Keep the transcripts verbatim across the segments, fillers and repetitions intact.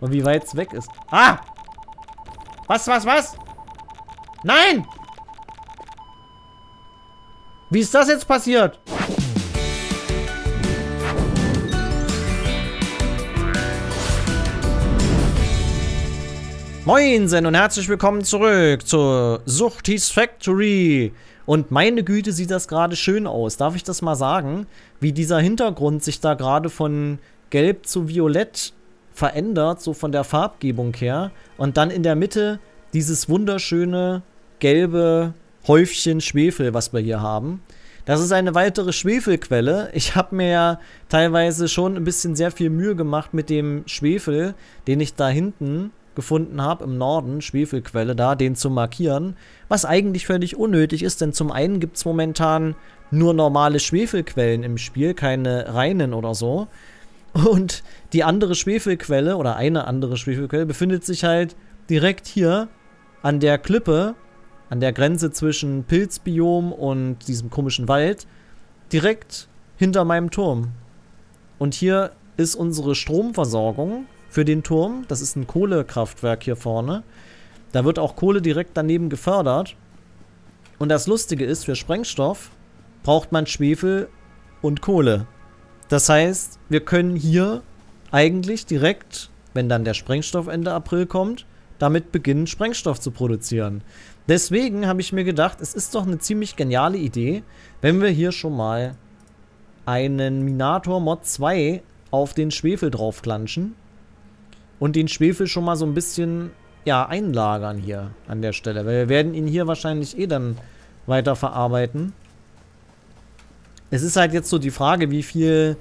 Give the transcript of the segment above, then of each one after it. Und wie weit es weg ist. Ah! Was, was, was? Nein! Wie ist das jetzt passiert? Moinsen und herzlich willkommen zurück zur Satisfactory. Und meine Güte, sieht das gerade schön aus. Darf ich das mal sagen? Wie dieser Hintergrund sich da gerade von gelb zu violett verändert, so von der Farbgebung her. Und dann in der Mitte dieses wunderschöne gelbe Häufchen Schwefel, was wir hier haben. Das ist eine weitere Schwefelquelle. Ich habe mir ja teilweise schon ein bisschen sehr viel Mühe gemacht mit dem Schwefel, den ich da hinten gefunden habe im Norden, Schwefelquelle da, den zu markieren. Was eigentlich völlig unnötig ist, denn zum einen gibt es momentan nur normale Schwefelquellen im Spiel, keine reinen oder so. Und die andere Schwefelquelle oder eine andere Schwefelquelle befindet sich halt direkt hier an der Klippe, an der Grenze zwischen Pilzbiom und diesem komischen Wald, direkt hinter meinem Turm. Und hier ist unsere Stromversorgung für den Turm. Das ist ein Kohlekraftwerk hier vorne. Da wird auch Kohle direkt daneben gefördert. Und das Lustige ist, für Sprengstoff braucht man Schwefel und Kohle. Das heißt, wir können hier eigentlich direkt, wenn dann der Sprengstoff Ende April kommt, damit beginnen, Sprengstoff zu produzieren. Deswegen habe ich mir gedacht, es ist doch eine ziemlich geniale Idee, wenn wir hier schon mal einen Minator Mod zwei auf den Schwefel draufklatschen und den Schwefel schon mal so ein bisschen, ja, einlagern hier an der Stelle. Weil wir werden ihn hier wahrscheinlich eh dann weiter verarbeiten. Es ist halt jetzt so die Frage, wie viel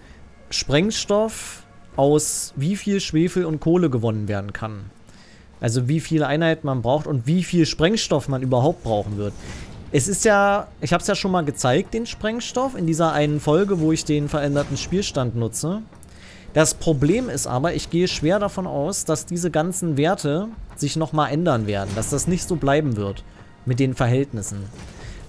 Sprengstoff aus wie viel Schwefel und Kohle gewonnen werden kann. Also wie viele Einheiten man braucht und wie viel Sprengstoff man überhaupt brauchen wird. Es ist ja, ich habe es ja schon mal gezeigt, den Sprengstoff, in dieser einen Folge, wo ich den veränderten Spielstand nutze. Das Problem ist aber, ich gehe schwer davon aus, dass diese ganzen Werte sich nochmal ändern werden. Dass das nicht so bleiben wird mit den Verhältnissen.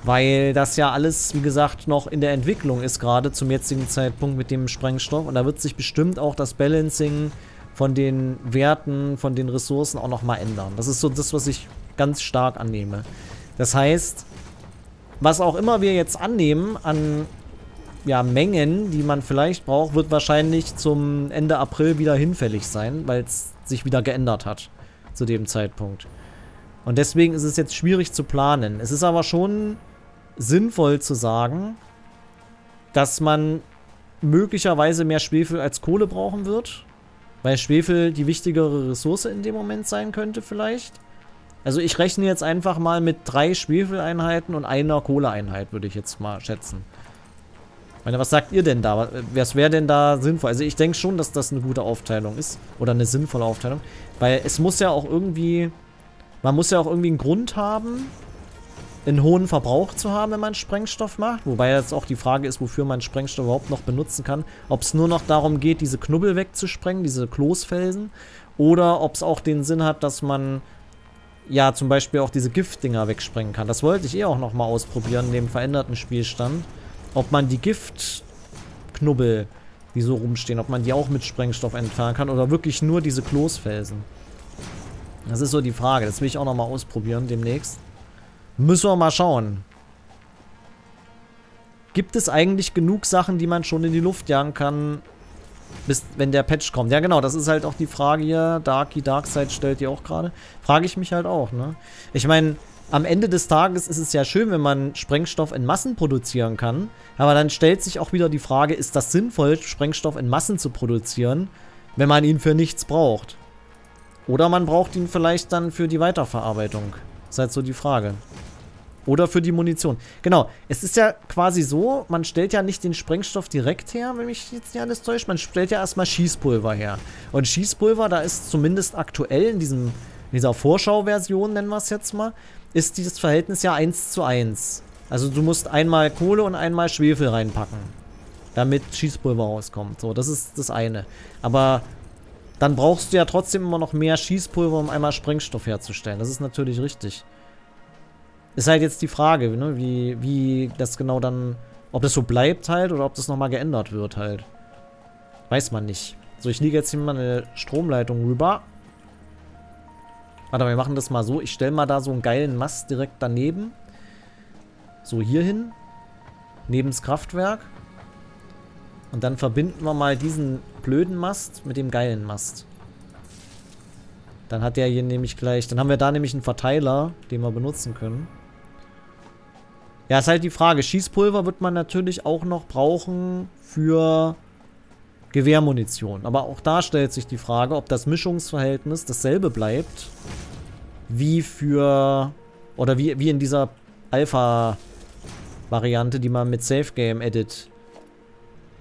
Weil das ja alles, wie gesagt, noch in der Entwicklung ist, gerade zum jetzigen Zeitpunkt mit dem Sprengstoff. Und da wird sich bestimmt auch das Balancing von den Werten, von den Ressourcen auch nochmal ändern. Das ist so das, was ich ganz stark annehme. Das heißt, was auch immer wir jetzt annehmen an, ja, Mengen, die man vielleicht braucht, wird wahrscheinlich zum Ende April wieder hinfällig sein, weil es sich wieder geändert hat zu dem Zeitpunkt. Und deswegen ist es jetzt schwierig zu planen. Es ist aber schon sinnvoll zu sagen, dass man möglicherweise mehr Schwefel als Kohle brauchen wird. Weil Schwefel die wichtigere Ressource in dem Moment sein könnte vielleicht. Also ich rechne jetzt einfach mal mit drei Schwefeleinheiten und einer Kohleeinheit, würde ich jetzt mal schätzen. Ich meine, was sagt ihr denn da? Was wäre denn da sinnvoll? Also ich denke schon, dass das eine gute Aufteilung ist. Oder eine sinnvolle Aufteilung. Weil es muss ja auch irgendwie... Man muss ja auch irgendwie einen Grund haben, einen hohen Verbrauch zu haben, wenn man Sprengstoff macht. Wobei jetzt auch die Frage ist, wofür man Sprengstoff überhaupt noch benutzen kann. Ob es nur noch darum geht, diese Knubbel wegzusprengen, diese Kloßfelsen. Oder ob es auch den Sinn hat, dass man, ja, zum Beispiel auch diese Giftdinger wegsprengen kann. Das wollte ich eh auch nochmal ausprobieren, in dem veränderten Spielstand. Ob man die Giftknubbel, die so rumstehen, ob man die auch mit Sprengstoff entfernen kann. Oder wirklich nur diese Kloßfelsen. Das ist so die Frage. Das will ich auch nochmal ausprobieren demnächst. Müssen wir mal schauen. Gibt es eigentlich genug Sachen, die man schon in die Luft jagen kann, bis wenn der Patch kommt? Ja genau, das ist halt auch die Frage hier. Darky Darkside stellt ihr auch gerade. Frage ich mich halt auch, ne? Ich meine, am Ende des Tages ist es ja schön, wenn man Sprengstoff in Massen produzieren kann. Aber dann stellt sich auch wieder die Frage, ist das sinnvoll, Sprengstoff in Massen zu produzieren, wenn man ihn für nichts braucht? Oder man braucht ihn vielleicht dann für die Weiterverarbeitung. Das ist halt so die Frage. Oder für die Munition. Genau, es ist ja quasi so, man stellt ja nicht den Sprengstoff direkt her, wenn mich jetzt nicht alles täuscht. Man stellt ja erstmal Schießpulver her. Und Schießpulver, da ist zumindest aktuell in, diesem, in dieser Vorschau-Version, nennen wir es jetzt mal, ist dieses Verhältnis ja eins zu eins. Also du musst einmal Kohle und einmal Schwefel reinpacken, damit Schießpulver rauskommt. So, das ist das eine. Aber dann brauchst du ja trotzdem immer noch mehr Schießpulver, um einmal Sprengstoff herzustellen. Das ist natürlich richtig. Ist halt jetzt die Frage, ne? wie, wie das genau dann, ob das so bleibt halt oder ob das nochmal geändert wird halt. Weiß man nicht. So, ich liege jetzt hier mal eine Stromleitung rüber. Warte mal, wir machen das mal so. Ich stelle mal da so einen geilen Mast direkt daneben. So hier hin. Neben das Kraftwerk. Und dann verbinden wir mal diesen blöden Mast mit dem geilen Mast. Dann hat der hier nämlich gleich... Dann haben wir da nämlich einen Verteiler, den wir benutzen können. Ja, ist halt die Frage. Schießpulver wird man natürlich auch noch brauchen für Gewehrmunition. Aber auch da stellt sich die Frage, ob das Mischungsverhältnis dasselbe bleibt wie für... Oder wie, wie in dieser Alpha-Variante, die man mit Safe Game Edit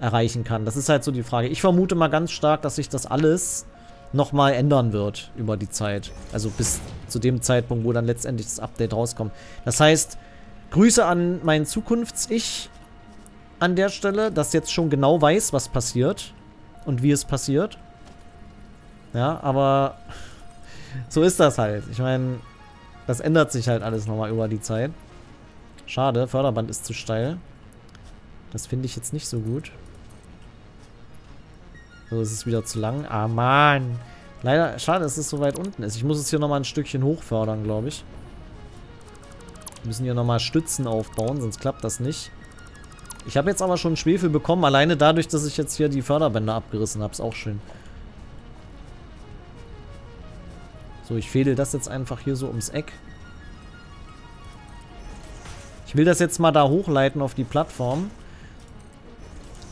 erreichen kann. Das ist halt so die Frage. Ich vermute mal ganz stark, dass sich das alles nochmal ändern wird über die Zeit. Also bis zu dem Zeitpunkt, wo dann letztendlich das Update rauskommt. Das heißt, Grüße an mein Zukunfts-Ich an der Stelle, das jetzt schon genau weiß, was passiert und wie es passiert. Ja, aber so ist das halt. Ich meine, das ändert sich halt alles nochmal über die Zeit. Schade, Förderband ist zu steil. Das finde ich jetzt nicht so gut. So, es ist wieder zu lang. Ah, Mann. Leider, schade, dass es so weit unten ist. Ich muss es hier nochmal ein Stückchen hochfördern, glaube ich. Wir müssen hier nochmal Stützen aufbauen, sonst klappt das nicht. Ich habe jetzt aber schon Schwefel bekommen, alleine dadurch, dass ich jetzt hier die Förderbänder abgerissen habe. Ist auch schön. So, ich fädel das jetzt einfach hier so ums Eck. Ich will das jetzt mal da hochleiten auf die Plattform.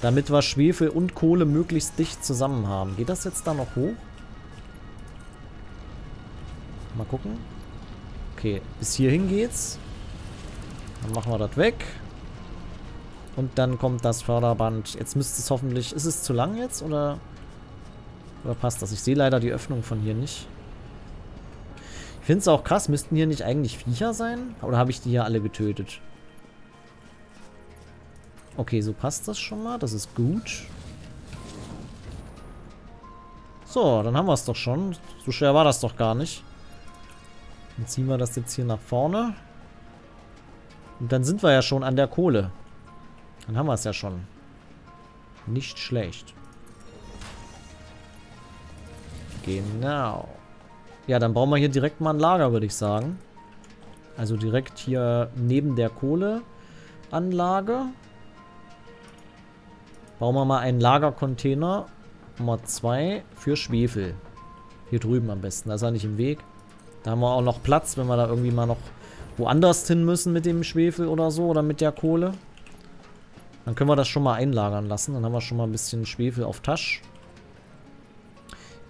Damit wir Schwefel und Kohle möglichst dicht zusammen haben. Geht das jetzt da noch hoch? Mal gucken. Okay, bis hierhin geht's. Dann machen wir das weg. Und dann kommt das Förderband. Jetzt müsste es hoffentlich... Ist es zu lang jetzt? Oder, oder passt das? Ich sehe leider die Öffnung von hier nicht. Ich finde es auch krass. Müssten hier nicht eigentlich Viecher sein? Oder habe ich die hier alle getötet? Okay, so passt das schon mal. Das ist gut. So, dann haben wir es doch schon. So schwer war das doch gar nicht. Dann ziehen wir das jetzt hier nach vorne. Und dann sind wir ja schon an der Kohle. Dann haben wir es ja schon. Nicht schlecht. Genau. Ja, dann brauchen wir hier direkt mal ein Lager, würde ich sagen. Also direkt hier neben der Kohleanlage. Bauen wir mal einen Lagercontainer Nummer zwei für Schwefel. Hier drüben am besten. Da ist er nicht im Weg. Da haben wir auch noch Platz, wenn wir da irgendwie mal noch woanders hin müssen mit dem Schwefel oder so. Oder mit der Kohle. Dann können wir das schon mal einlagern lassen. Dann haben wir schon mal ein bisschen Schwefel auf Tasch.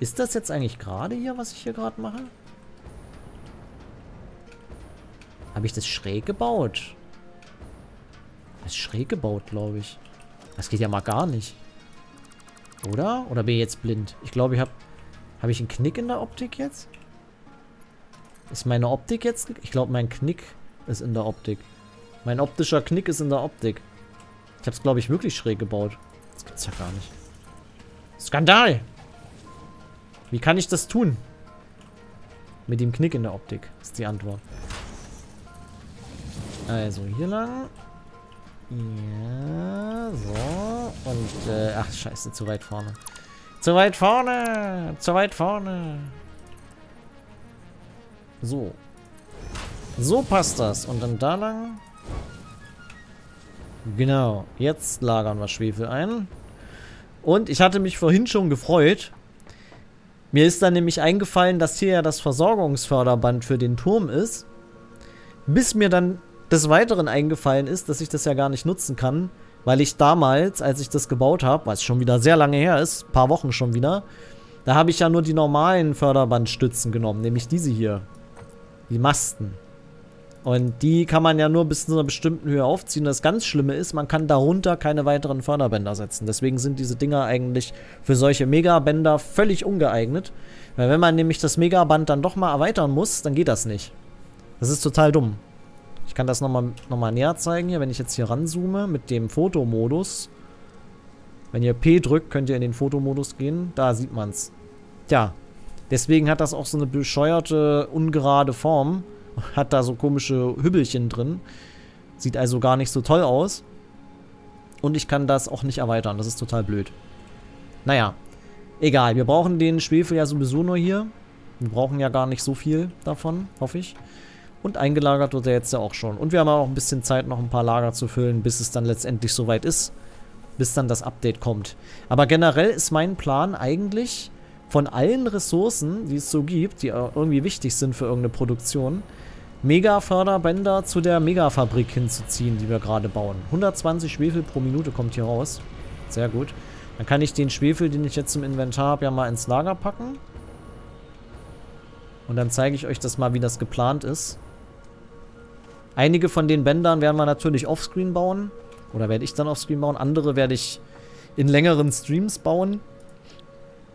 Ist das jetzt eigentlich gerade hier, was ich hier gerade mache? Habe ich das schräg gebaut? Das ist schräg gebaut, glaube ich. Das geht ja mal gar nicht. Oder? Oder bin ich jetzt blind? Ich glaube, ich habe... Habe ich einen Knick in der Optik jetzt? Ist meine Optik jetzt... Ich glaube, mein Knick ist in der Optik. Mein optischer Knick ist in der Optik. Ich habe es, glaube ich, wirklich schräg gebaut. Das gibt's ja gar nicht. Skandal! Wie kann ich das tun? Mit dem Knick in der Optik ist die Antwort. Also, hier lang... Ja, so. Und, äh, ach, scheiße, zu weit vorne. Zu weit vorne! Zu weit vorne! So. So passt das. Und dann da lang. Genau. Jetzt lagern wir Schwefel ein. Und ich hatte mich vorhin schon gefreut. Mir ist dann nämlich eingefallen, dass hier ja das Versorgungsförderband für den Turm ist. Bis mir dann... Des Weiteren eingefallen ist, dass ich das ja gar nicht nutzen kann, weil ich damals, als ich das gebaut habe, was schon wieder sehr lange her ist, ein paar Wochen schon wieder, da habe ich ja nur die normalen Förderbandstützen genommen, nämlich diese hier. Die Masten. Und die kann man ja nur bis zu einer bestimmten Höhe aufziehen. Das ganz Schlimme ist, man kann darunter keine weiteren Förderbänder setzen. Deswegen sind diese Dinger eigentlich für solche Megabänder völlig ungeeignet. Weil wenn man nämlich das Megaband dann doch mal erweitern muss, dann geht das nicht. Das ist total dumm. Ich kann das nochmal noch mal näher zeigen hier, wenn ich jetzt hier ranzoome mit dem Fotomodus. Wenn ihr P drückt, könnt ihr in den Fotomodus gehen. Da sieht man's. Tja, deswegen hat das auch so eine bescheuerte, ungerade Form. Hat da so komische Hübbelchen drin. Sieht also gar nicht so toll aus. Und ich kann das auch nicht erweitern. Das ist total blöd. Naja, egal. Wir brauchen den Schwefel ja sowieso nur hier. Wir brauchen ja gar nicht so viel davon, hoffe ich. Und eingelagert wird er jetzt ja auch schon. Und wir haben auch ein bisschen Zeit, noch ein paar Lager zu füllen, bis es dann letztendlich soweit ist. Bis dann das Update kommt. Aber generell ist mein Plan eigentlich, von allen Ressourcen, die es so gibt, die irgendwie wichtig sind für irgendeine Produktion, Mega-Förderbänder zu der Mega-Fabrik hinzuziehen, die wir gerade bauen. hundertzwanzig Schwefel pro Minute kommt hier raus. Sehr gut. Dann kann ich den Schwefel, den ich jetzt im Inventar habe, ja mal ins Lager packen. Und dann zeige ich euch das mal, wie das geplant ist. Einige von den Bändern werden wir natürlich offscreen bauen. Oder werde ich dann offscreen bauen. Andere werde ich in längeren Streams bauen.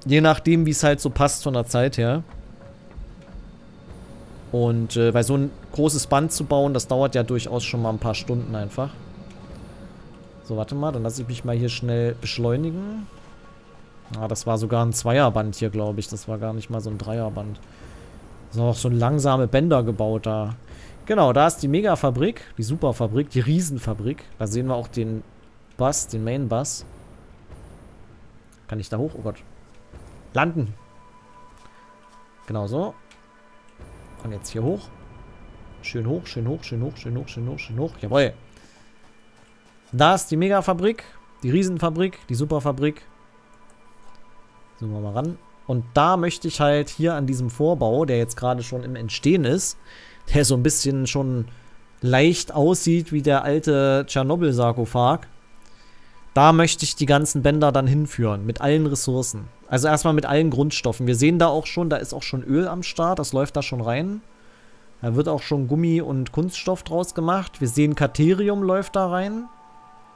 Je nachdem, wie es halt so passt von der Zeit her. Und äh, weil so ein großes Band zu bauen, das dauert ja durchaus schon mal ein paar Stunden einfach. So, warte mal, dann lasse ich mich mal hier schnell beschleunigen. Ah, das war sogar ein Zweierband hier, glaube ich. Das war gar nicht mal so ein Dreierband. Das sind auch so langsame Bänder gebaut da. Genau, da ist die Megafabrik, die Superfabrik, die Riesenfabrik. Da sehen wir auch den Bus, den Main Bus. Kann ich da hoch? Oh Gott. Landen. Genau so. Und jetzt hier hoch. Schön hoch, schön hoch, schön hoch, schön hoch, schön hoch, schön hoch. Jawohl. Da ist die Megafabrik, die Riesenfabrik, die Superfabrik. Zoomen wir mal ran. Und da möchte ich halt hier an diesem Vorbau, der jetzt gerade schon im Entstehen ist, der so ein bisschen schon leicht aussieht wie der alte Tschernobyl-Sarkophag, da möchte ich die ganzen Bänder dann hinführen, mit allen Ressourcen. Also erstmal mit allen Grundstoffen. Wir sehen da auch schon, da ist auch schon Öl am Start, das läuft da schon rein. Da wird auch schon Gummi und Kunststoff draus gemacht. Wir sehen, Katerium läuft da rein,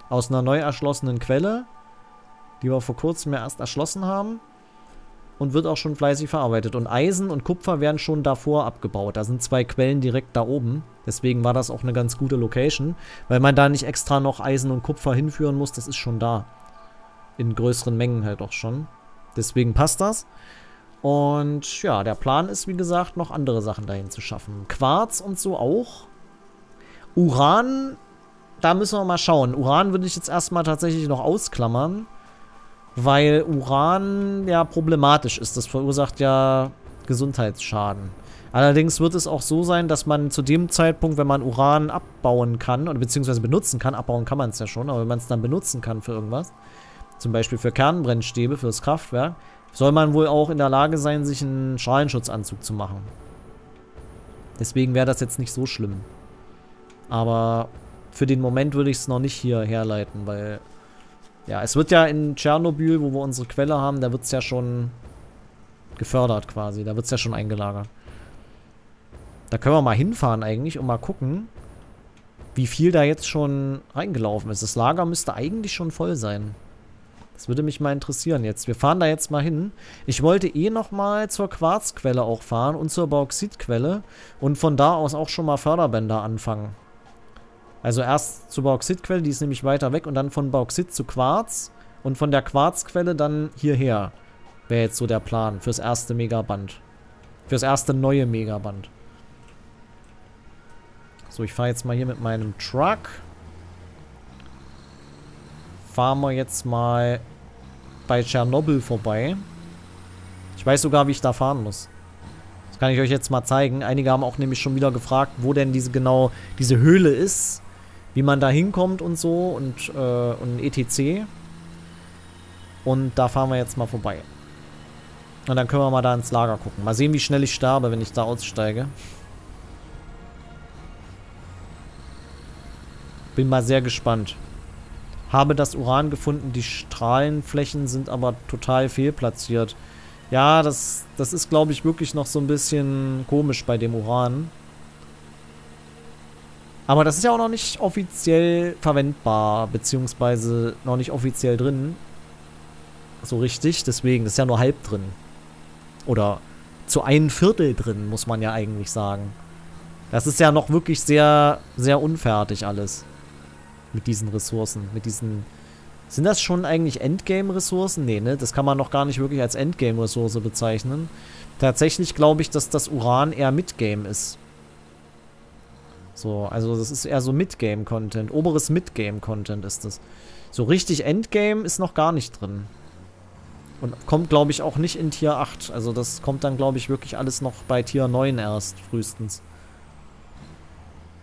aus einer neu erschlossenen Quelle, die wir vor kurzem ja erst erschlossen haben. Und wird auch schon fleißig verarbeitet. Und Eisen und Kupfer werden schon davor abgebaut. Da sind zwei Quellen direkt da oben. Deswegen war das auch eine ganz gute Location. Weil man da nicht extra noch Eisen und Kupfer hinführen muss. Das ist schon da. In größeren Mengen halt auch schon. Deswegen passt das. Und ja, der Plan ist, wie gesagt, noch andere Sachen dahin zu schaffen. Quarz und so auch. Uran, da müssen wir mal schauen. Uran würde ich jetzt erstmal tatsächlich noch ausklammern. Weil Uran ja problematisch ist. Das verursacht ja Gesundheitsschaden. Allerdings wird es auch so sein, dass man zu dem Zeitpunkt, wenn man Uran abbauen kann, oder beziehungsweise benutzen kann, abbauen kann man es ja schon, aber wenn man es dann benutzen kann für irgendwas, zum Beispiel für Kernbrennstäbe, fürs Kraftwerk, soll man wohl auch in der Lage sein, sich einen Strahlenschutzanzug zu machen. Deswegen wäre das jetzt nicht so schlimm. Aber für den Moment würde ich es noch nicht hier herleiten, weil... Ja, es wird ja in Tschernobyl, wo wir unsere Quelle haben, da wird es ja schon gefördert quasi. Da wird es ja schon eingelagert. Da können wir mal hinfahren eigentlich und mal gucken, wie viel da jetzt schon reingelaufen ist. Das Lager müsste eigentlich schon voll sein. Das würde mich mal interessieren jetzt. Wir fahren da jetzt mal hin. Ich wollte eh nochmal zur Quarzquelle auch fahren und zur Bauxitquelle und von da aus auch schon mal Förderbänder anfangen. Also erst zur Bauxitquelle, die ist nämlich weiter weg, und dann von Bauxit zu Quarz und von der Quarzquelle dann hierher. Wäre jetzt so der Plan fürs erste Megaband. Fürs erste neue Megaband. So, ich fahre jetzt mal hier mit meinem Truck. Fahren wir jetzt mal bei Tschernobyl vorbei. Ich weiß sogar, wie ich da fahren muss. Das kann ich euch jetzt mal zeigen. Einige haben auch nämlich schon wieder gefragt, wo denn diese genau diese Höhle ist. Wie man da hinkommt und so und, äh, und et cetera. Und da fahren wir jetzt mal vorbei. Und dann können wir mal da ins Lager gucken. Mal sehen, wie schnell ich sterbe, wenn ich da aussteige. Bin mal sehr gespannt. Habe das Uran gefunden, die Strahlenflächen sind aber total fehlplatziert. Ja, das, das ist, glaube ich, wirklich noch so ein bisschen komisch bei dem Uran. Aber das ist ja auch noch nicht offiziell verwendbar, beziehungsweise noch nicht offiziell drin. So richtig, deswegen, das ist ja nur halb drin. Oder zu ein Viertel drin, muss man ja eigentlich sagen. Das ist ja noch wirklich sehr, sehr unfertig alles. Mit diesen Ressourcen, mit diesen... Sind das schon eigentlich Endgame-Ressourcen? Nee, ne? Das kann man noch gar nicht wirklich als Endgame-Ressource bezeichnen. Tatsächlich glaube ich, dass das Uran eher Midgame ist. So, also das ist eher so Midgame-Content. Oberes Midgame-Content ist das. So richtig Endgame ist noch gar nicht drin. Und kommt, glaube ich, auch nicht in Tier acht. Also das kommt dann, glaube ich, wirklich alles noch bei Tier neun erst, frühestens.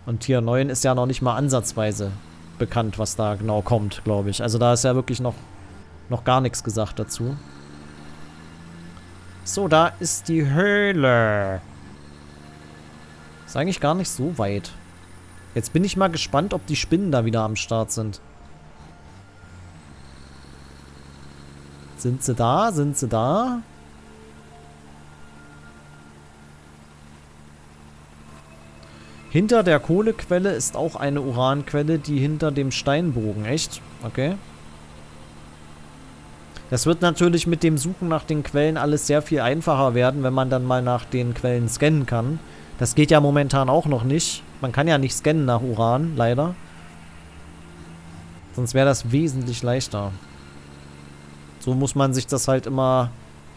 Und Tier neun ist ja noch nicht mal ansatzweise bekannt, was da genau kommt, glaube ich. Also da ist ja wirklich noch, noch gar nichts gesagt dazu. So, da ist die Höhle. Ist eigentlich gar nicht so weit. Jetzt bin ich mal gespannt, ob die Spinnen da wieder am Start sind. Sind sie da? Sind sie da? Hinter der Kohlequelle ist auch eine Uranquelle, die hinter dem Steinbogen. Echt? Okay. Das wird natürlich mit dem Suchen nach den Quellen alles sehr viel einfacher werden, wenn man dann mal nach den Quellen scannen kann. Das geht ja momentan auch noch nicht. Man kann ja nicht scannen nach Uran, leider. Sonst wäre das wesentlich leichter. So muss man sich das halt immer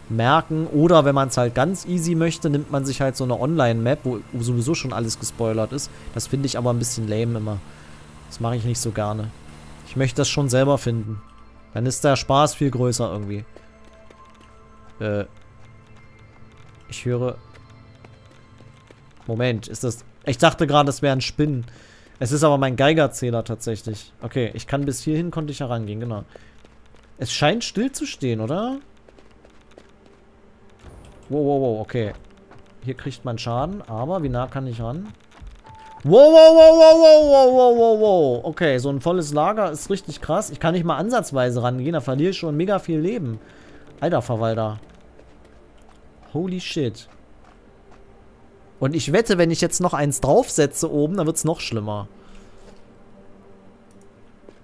merken. Oder wenn man es halt ganz easy möchte, nimmt man sich halt so eine Online-Map, wo sowieso schon alles gespoilert ist. Das finde ich aber ein bisschen lame immer. Das mache ich nicht so gerne. Ich möchte das schon selber finden. Dann ist der Spaß viel größer irgendwie. Äh. Ich höre... Moment, ist das... Ich dachte gerade, das wären Spinnen. Es ist aber mein Geigerzähler tatsächlich. Okay, ich kann bis hierhin, konnte ich herangehen, genau. Es scheint still zu stehen, oder? Wow, wow, wow, okay. Hier kriegt man Schaden, aber wie nah kann ich ran? Wow, wow, wow, wow, wow, wow, wow, wow. Okay, so ein volles Lager ist richtig krass. Ich kann nicht mal ansatzweise rangehen, da verliere ich schon mega viel Leben. Alter Verwalter. Holy shit. Und ich wette, wenn ich jetzt noch eins draufsetze oben, dann wird es noch schlimmer.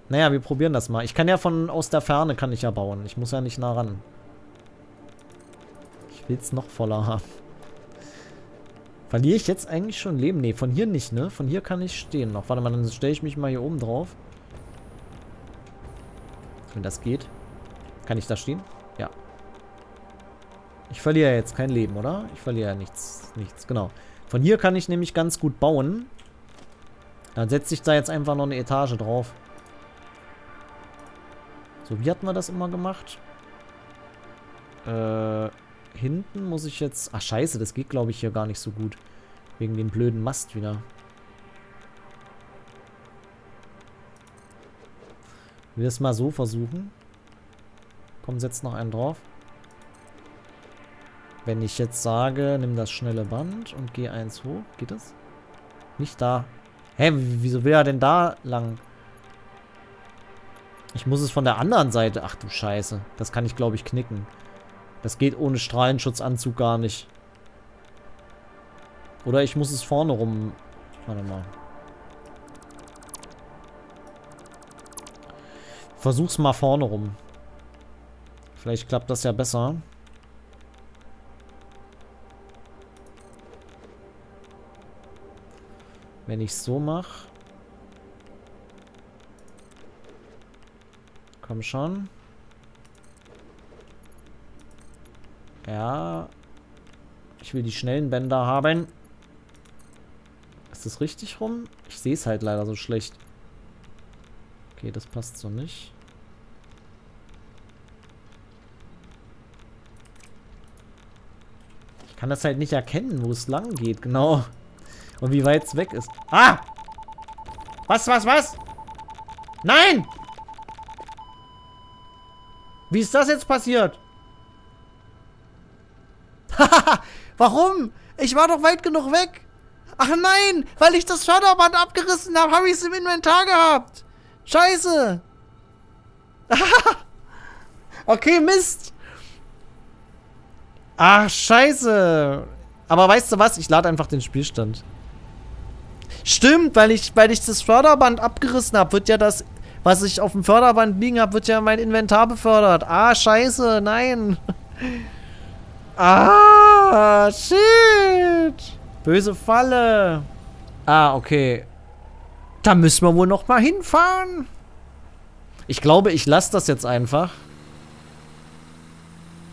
Naja, wir probieren das mal. Ich kann ja von aus der Ferne kann ich ja bauen. Ich muss ja nicht nah ran. Ich will es noch voller haben. Verliere ich jetzt eigentlich schon Leben? Ne, von hier nicht, ne? Von hier kann ich stehen noch. Warte mal, dann stelle ich mich mal hier oben drauf. Wenn das geht. Kann ich da stehen? Ja. Ich verliere ja jetzt kein Leben, oder? Ich verliere ja nichts. Nichts, genau. Von hier kann ich nämlich ganz gut bauen. Dann setze ich da jetzt einfach noch eine Etage drauf. So, wie hatten wir das immer gemacht? Äh, hinten muss ich jetzt... Ach, scheiße, das geht, glaube ich, hier gar nicht so gut. Wegen dem blöden Mast wieder. Wir es mal so versuchen. Komm, setz noch einen drauf. Wenn ich jetzt sage, nimm das schnelle Band und geh eins hoch. Geht das? Nicht da. Hä, wieso will er denn da lang... Ich muss es von der anderen Seite... Ach du Scheiße. Das kann ich, glaube ich, knicken. Das geht ohne Strahlenschutzanzug gar nicht. Oder ich muss es vorne rum... Warte mal. Versuch's mal vorne rum. Vielleicht klappt das ja besser. Wenn ich es so mache... Komm schon. Ja. Ich will die schnellen Bänder haben. Ist das richtig rum? Ich sehe es halt leider so schlecht. Okay, das passt so nicht. Ich kann das halt nicht erkennen, wo es lang geht, genau. Und wie weit es weg ist. Ah! Was, was, was? Nein! Wie ist das jetzt passiert? Haha, warum? Ich war doch weit genug weg. Ach nein, weil ich das Förderband abgerissen habe, habe ich es im Inventar gehabt. Scheiße. Okay, Mist. Ach, scheiße. Aber weißt du was? Ich lade einfach den Spielstand. Stimmt, weil ich, weil ich das Förderband abgerissen habe, wird ja das... Was ich auf dem Förderband liegen habe, wird ja mein Inventar befördert. Ah, scheiße, nein. Ah, shit. Böse Falle. Ah, okay. Da müssen wir wohl noch mal hinfahren. Ich glaube, ich lasse das jetzt einfach.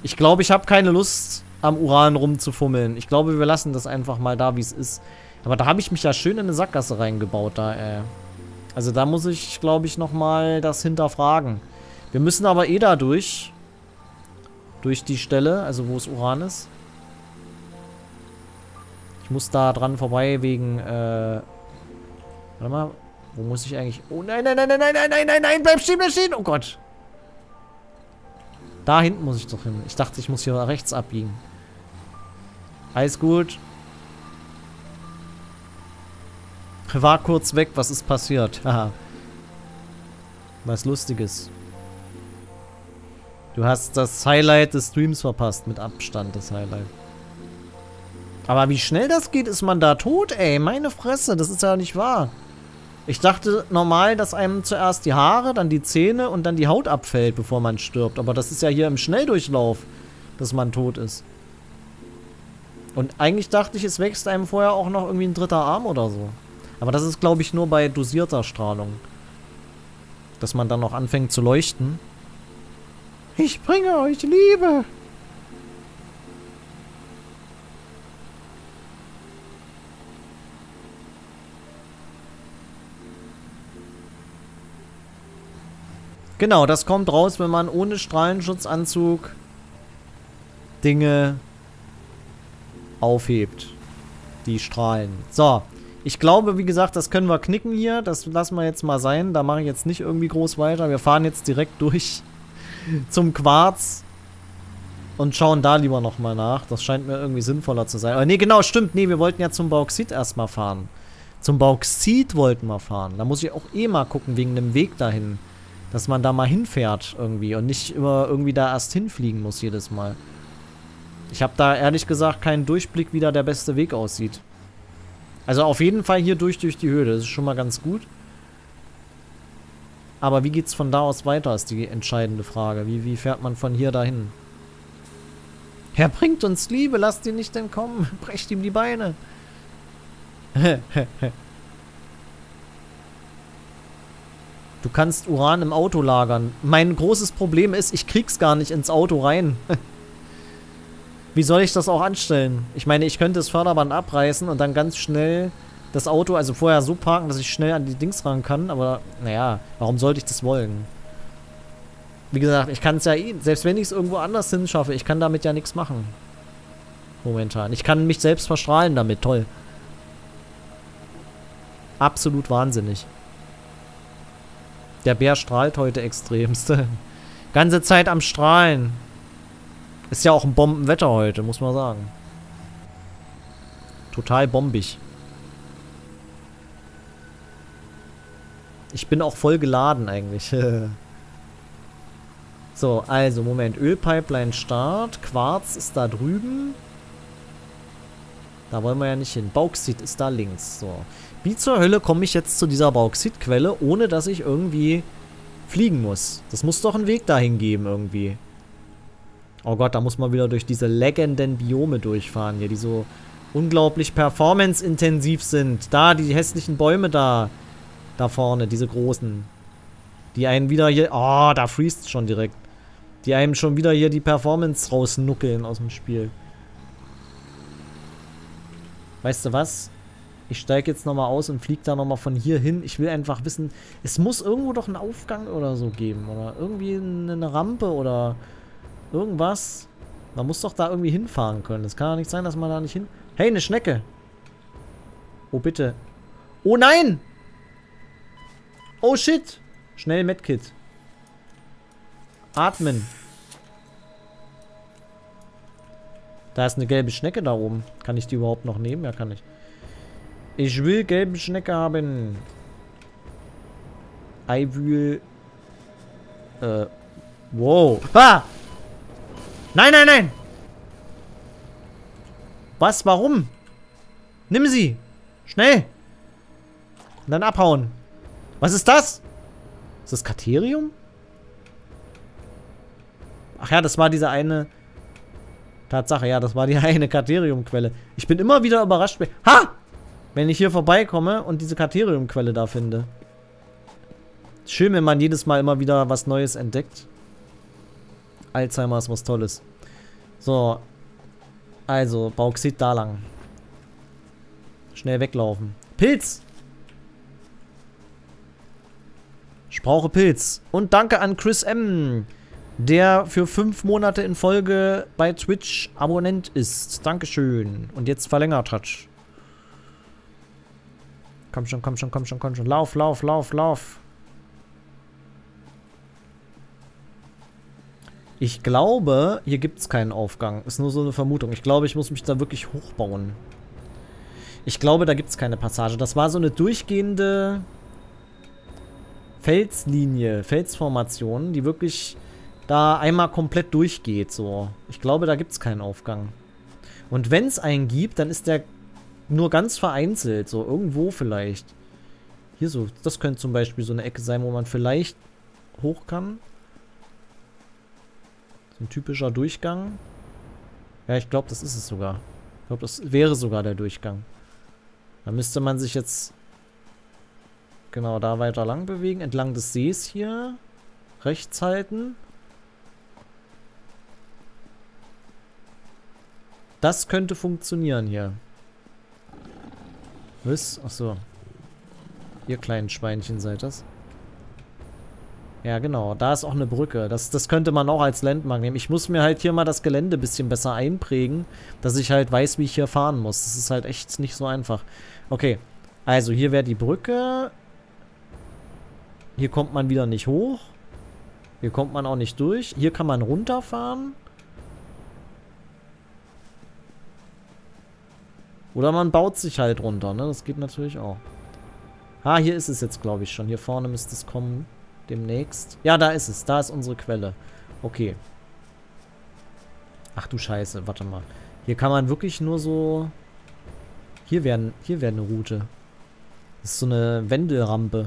Ich glaube, ich habe keine Lust, am Uran rumzufummeln. Ich glaube, wir lassen das einfach mal da, wie es ist. Aber da habe ich mich ja schön in eine Sackgasse reingebaut, da, ey. Also da muss ich, glaube ich, nochmal das hinterfragen. Wir müssen aber eh da durch. durch die Stelle, also wo es Uran ist. Ich muss da dran vorbei wegen, äh, warte mal, wo muss ich eigentlich, oh nein, nein, nein, nein, nein, nein, nein, nein, nein, bleib stehen, bleib stehen, oh Gott. Da hinten muss ich doch hin. Ich dachte, ich muss hier rechts abbiegen. Alles gut. War kurz weg, was ist passiert? Haha. Was Lustiges. Du hast das Highlight des Streams verpasst, mit Abstand das Highlight. Aber wie schnell das geht, ist man da tot, ey. Meine Fresse, das ist ja nicht wahr. Ich dachte normal, dass einem zuerst die Haare, dann die Zähne und dann die Haut abfällt, bevor man stirbt. Aber das ist ja hier im Schnelldurchlauf, dass man tot ist. Und eigentlich dachte ich, es wächst einem vorher auch noch irgendwie ein dritter Arm oder so. Aber das ist, glaube ich, nur bei dosierter Strahlung. Dass man dann noch anfängt zu leuchten. Ich bringe euch Liebe. Genau, das kommt raus, wenn man ohne Strahlenschutzanzug Dinge aufhebt, die strahlen. So, ich glaube, wie gesagt, das können wir knicken hier. Das lassen wir jetzt mal sein. Da mache ich jetzt nicht irgendwie groß weiter. Wir fahren jetzt direkt durch zum Quarz und schauen da lieber nochmal nach. Das scheint mir irgendwie sinnvoller zu sein. Aber nee, genau, stimmt. Nee, wir wollten ja zum Bauxit erstmal fahren. Zum Bauxit wollten wir fahren. Da muss ich auch eh mal gucken, wegen dem Weg dahin. Dass man da mal hinfährt irgendwie und nicht immer irgendwie da erst hinfliegen muss jedes Mal. Ich habe da ehrlich gesagt keinen Durchblick, wie da der beste Weg aussieht. Also auf jeden Fall hier durch durch die Höhle, das ist schon mal ganz gut. Aber wie geht's von da aus weiter, ist die entscheidende Frage. Wie, wie fährt man von hier dahin? Herr, bringt uns Liebe, lasst ihn nicht entkommen, brecht ihm die Beine. Du kannst Uran im Auto lagern. Mein großes Problem ist, ich krieg's gar nicht ins Auto rein. Wie soll ich das auch anstellen? Ich meine, ich könnte das Förderband abreißen und dann ganz schnell das Auto, also vorher so parken, dass ich schnell an die Dings ran kann, aber naja, warum sollte ich das wollen? Wie gesagt, ich kann es ja eh, selbst wenn ich es irgendwo anders hin schaffe, ich kann damit ja nichts machen. Momentan. Ich kann mich selbst verstrahlen damit, toll. Absolut wahnsinnig. Der Bär strahlt heute extremste. Ganze Zeit am Strahlen. Ist ja auch ein Bombenwetter heute, muss man sagen. Total bombig. Ich bin auch voll geladen eigentlich. So, also Moment. Ölpipeline Start. Quarz ist da drüben. Da wollen wir ja nicht hin. Bauxit ist da links. So. Wie zur Hölle komme ich jetzt zu dieser Bauxitquelle, ohne dass ich irgendwie fliegen muss? Das muss doch einen Weg dahin geben irgendwie. Oh Gott, da muss man wieder durch diese leckenden Biome durchfahren hier, die so unglaublich performance-intensiv sind. Da, die hässlichen Bäume da. Da vorne, diese großen. Die einen wieder hier... Oh, da freest schon direkt. Die einem schon wieder hier die Performance rausnuckeln aus dem Spiel. Weißt du was? Ich steige jetzt nochmal aus und fliege da nochmal von hier hin. Ich will einfach wissen, es muss irgendwo doch einen Aufgang oder so geben. Oder irgendwie eine Rampe oder irgendwas. Man muss doch da irgendwie hinfahren können. Das kann ja nicht sein, dass man da nicht hin... Hey, eine Schnecke! Oh, bitte. Oh, nein! Oh, shit! Schnell, Medkit. Atmen. Da ist eine gelbe Schnecke da oben. Kann ich die überhaupt noch nehmen? Ja, kann ich. Ich will gelbe Schnecke haben. I will... Äh... Wow. Ah! Nein, nein, nein! Was? Warum? Nimm sie! Schnell! Und dann abhauen. Was ist das? Ist das Katerium? Ach ja, das war diese eine... Tatsache, ja, das war die eine Kateriumquelle. Ich bin immer wieder überrascht... Ha! Wenn ich hier vorbeikomme und diese Kateriumquelle da finde. Schön, wenn man jedes Mal immer wieder was Neues entdeckt. Alzheimer ist was Tolles. So. Also, Bauxit da lang. Schnell weglaufen. Pilz! Ich brauche Pilz. Und danke an Chris M. der für fünf Monate in Folge bei Twitch Abonnent ist. Dankeschön. Und jetzt verlängert hat. Komm schon, komm schon, komm schon, komm schon. Lauf, lauf, lauf, lauf. Ich glaube, hier gibt es keinen Aufgang. Ist nur so eine Vermutung. Ich glaube, ich muss mich da wirklich hochbauen. Ich glaube, da gibt es keine Passage. Das war so eine durchgehende Felslinie, Felsformation, die wirklich da einmal komplett durchgeht. So. Ich glaube, da gibt es keinen Aufgang. Und wenn es einen gibt, dann ist der nur ganz vereinzelt. So irgendwo vielleicht. Hier so. Das könnte zum Beispiel so eine Ecke sein, wo man vielleicht hoch kann. Ein typischer Durchgang. Ja, ich glaube, das ist es sogar. Ich glaube, das wäre sogar der Durchgang. Da müsste man sich jetzt genau da weiter lang bewegen. Entlang des Sees hier. Rechts halten. Das könnte funktionieren hier. Was? Achso. Ihr kleinen Schweinchen seid das. Ja, genau. Da ist auch eine Brücke. Das, das könnte man auch als Landmark nehmen. Ich muss mir halt hier mal das Gelände ein bisschen besser einprägen, dass ich halt weiß, wie ich hier fahren muss. Das ist halt echt nicht so einfach. Okay. Also, hier wäre die Brücke. Hier kommt man wieder nicht hoch. Hier kommt man auch nicht durch. Hier kann man runterfahren. Oder man baut sich halt runter, ne? Das geht natürlich auch. Ah, hier ist es jetzt, glaube ich, schon. Hier vorne müsste es kommen. Demnächst. Ja, da ist es. Da ist unsere Quelle. Okay. Ach du Scheiße. Warte mal. Hier kann man wirklich nur so... Hier wäre hier wär eine Route. Das ist so eine Wendelrampe.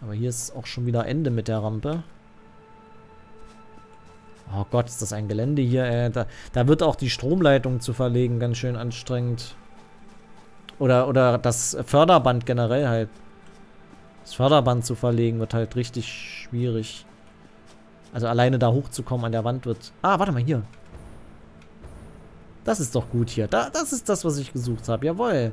Aber hier ist auch schon wieder Ende mit der Rampe. Oh Gott, ist das ein Gelände hier. Äh, da, da wird auch die Stromleitung zu verlegen ganz schön anstrengend. Oder, oder das Förderband generell halt. Das Förderband zu verlegen wird halt richtig schwierig. Also alleine da hochzukommen an der Wand wird... Ah, warte mal, hier. Das ist doch gut hier. Da, das ist das, was ich gesucht habe. Jawohl.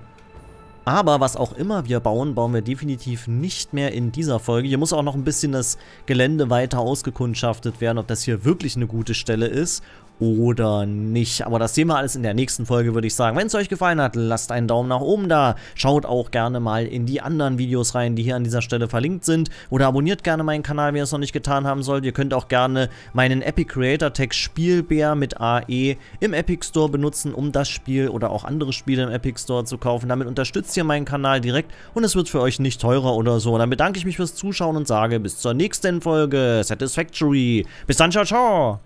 Aber was auch immer wir bauen, bauen wir definitiv nicht mehr in dieser Folge. Hier muss auch noch ein bisschen das Gelände weiter ausgekundschaftet werden, ob das hier wirklich eine gute Stelle ist oder nicht. Aber das sehen wir alles in der nächsten Folge, würde ich sagen. Wenn es euch gefallen hat, lasst einen Daumen nach oben da. Schaut auch gerne mal in die anderen Videos rein, die hier an dieser Stelle verlinkt sind. Oder abonniert gerne meinen Kanal, wenn ihr es noch nicht getan haben sollt. Ihr könnt auch gerne meinen Epic Creator Tag Spielbär mit A E im Epic Store benutzen, um das Spiel oder auch andere Spiele im Epic Store zu kaufen. Damit unterstützt ihr meinen Kanal direkt und es wird für euch nicht teurer oder so. Und dann bedanke ich mich fürs Zuschauen und sage bis zur nächsten Folge. Satisfactory. Bis dann, ciao, ciao.